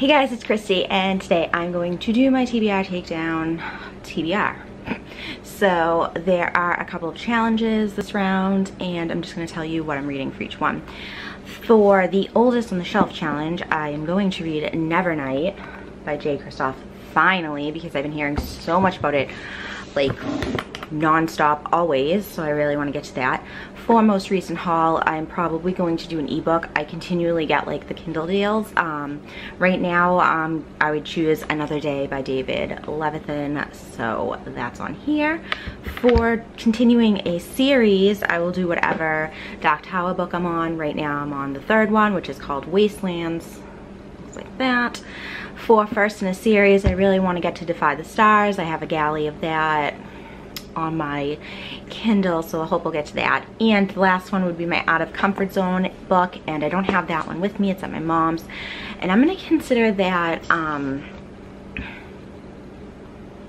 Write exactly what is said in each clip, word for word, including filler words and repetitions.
Hey guys, it's Christy, and today I'm going to do my T B R Takedown T B R. So there are a couple of challenges this round, and I'm just going to tell you what I'm reading for each one. For the oldest on the shelf challenge, I am going to read Nevernight by Jay Kristoff, finally, because I've been hearing so much about it, like, non-stop always, so I really want to get to that. For most recent haul, I'm probably going to do an ebook. I continually get like the Kindle deals. Um, right now, um, I would choose Another Day by David Levithan, so that's on here. For continuing a series, I will do whatever Dark Tower book I'm on. Right now I'm on the third one, which is called Wastelands. Like that. For first in a series, I really want to get to Defy the Stars. I have a galley of that on my Kindle, so I hope we'll get to that. And the last one would be my Out of Comfort Zone book, and I don't have that one with me. It's at my mom's, and I'm going to consider that, um,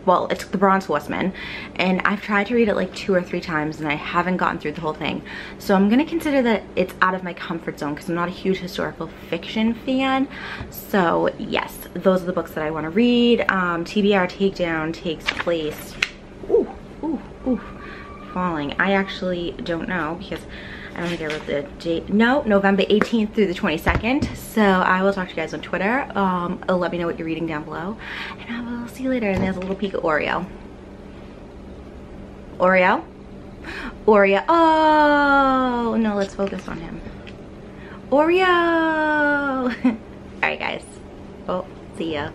well, it's the Bronze Horseman, and I've tried to read it like two or three times, and I haven't gotten through the whole thing. So I'm going to consider that it's out of my comfort zone, because I'm not a huge historical fiction fan. So yes, those are the books that I want to read. Um, T B R Takedown takes place... Ooh, ooh, ooh, falling. I actually don't know, because I don't think I wrote the date. No, November eighteenth through the twenty-second. So I will talk to you guys on Twitter. Um, let me know what you're reading down below. And I will see you later. And there's a little peek of Oreo. Oreo? Oreo. Oh, no, let's focus on him. Oreo. All right, guys. Oh, see ya.